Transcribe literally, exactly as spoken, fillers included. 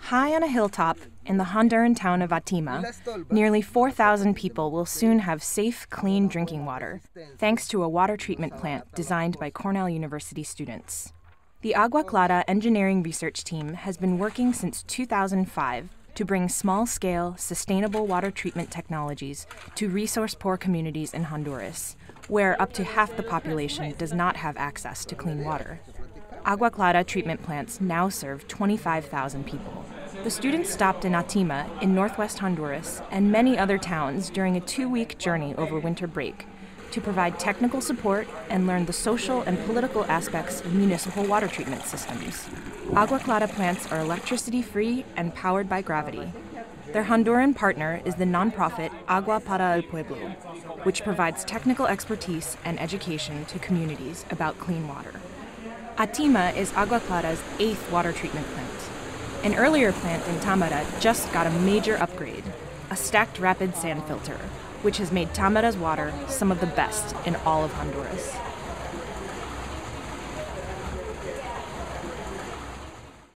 High on a hilltop in the Honduran town of Atima, nearly four thousand people will soon have safe, clean drinking water, thanks to a water treatment plant designed by Cornell University students. The AguaClara engineering research team has been working since two thousand five to bring small-scale, sustainable water treatment technologies to resource-poor communities in Honduras, where up to half the population does not have access to clean water. AguaClara treatment plants now serve twenty-five thousand people. The students stopped in Atima in northwest Honduras and many other towns during a two-week journey over winter break to provide technical support and learn the social and political aspects of municipal water treatment systems. AguaClara plants are electricity-free and powered by gravity. Their Honduran partner is the nonprofit Agua Para el Pueblo, which provides technical expertise and education to communities about clean water. Atima is AguaClara's eighth water treatment plant. An earlier plant in Tamara just got a major upgrade, a stacked rapid sand filter, which has made Tamara's water some of the best in all of Honduras.